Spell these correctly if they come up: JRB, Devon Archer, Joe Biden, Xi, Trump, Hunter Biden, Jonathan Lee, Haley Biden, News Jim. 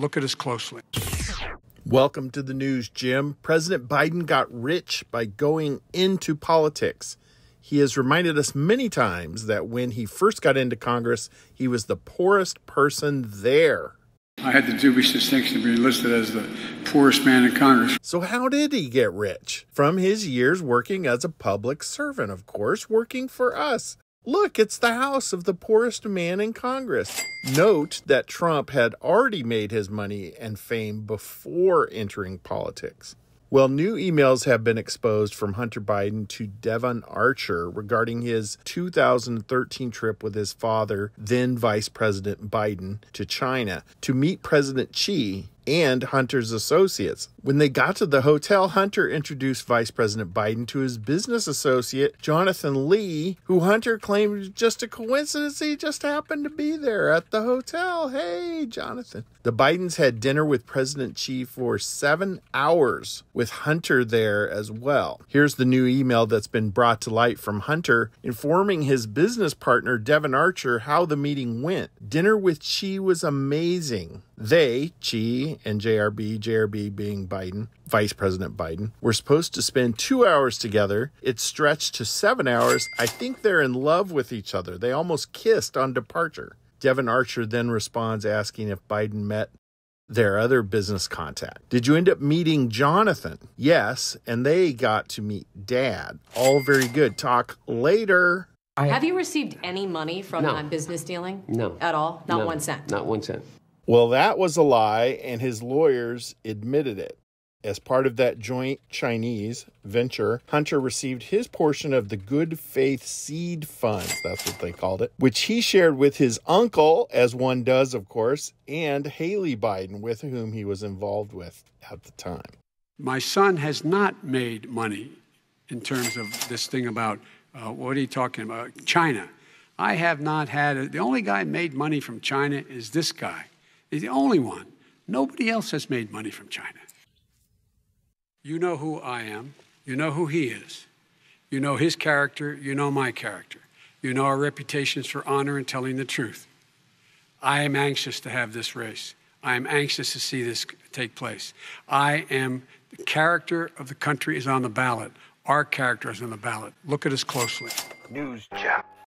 Look at us closely. Welcome to the news, Jim. President Biden got rich by going into politics. He has reminded us many times that when he first got into Congress, he was the poorest person there. I had the dubious distinction of being listed as the poorest man in Congress. So how did he get rich? From his years working as a public servant, of course, working for us. Look, it's the house of the poorest man in Congress. Note that Trump had already made his money and fame before entering politics. Well, new emails have been exposed from Hunter Biden to Devon Archer regarding his 2013 trip with his father, then Vice President Biden, to China to meet President Xi and Hunter's associates. When they got to the hotel, Hunter introduced Vice President Biden to his business associate, Jonathan Lee, who Hunter claimed was just a coincidence. He just happened to be there at the hotel. Hey, Jonathan. The Bidens had dinner with President Xi for 7 hours, with Hunter there as well. Here's the new email that's been brought to light from Hunter, informing his business partner, Devon Archer, how the meeting went. Dinner with Xi was amazing. They, Xi and JRB, JRB being Biden, Vice President Biden, were supposed to spend 2 hours together. It stretched to 7 hours. I think they're in love with each other. They almost kissed on departure. Devon Archer then responds asking if Biden met their other business contact. Did you end up meeting Jonathan? Yes, and they got to meet Dad. All very good. Talk later. Have you received any money from business dealing? No. At all? Not 1 cent? Not 1 cent. Well, that was a lie, and his lawyers admitted it. As part of that joint Chinese venture, Hunter received his portion of the Good Faith Seed Funds, that's what they called it, which he shared with his uncle, as one does, of course, and Haley Biden, with whom he was involved with at the time. My son has not made money in terms of this thing about, what are you talking about, China. I have not had, the only guy made money from China is this guy. He's the only one. Nobody else has made money from China. You know who I am. You know who he is. You know his character. You know my character. You know our reputations for honor and telling the truth. I am anxious to have this race. I am anxious to see this take place. The character of the country is on the ballot. Our character is on the ballot. Look at us closely. News Jam.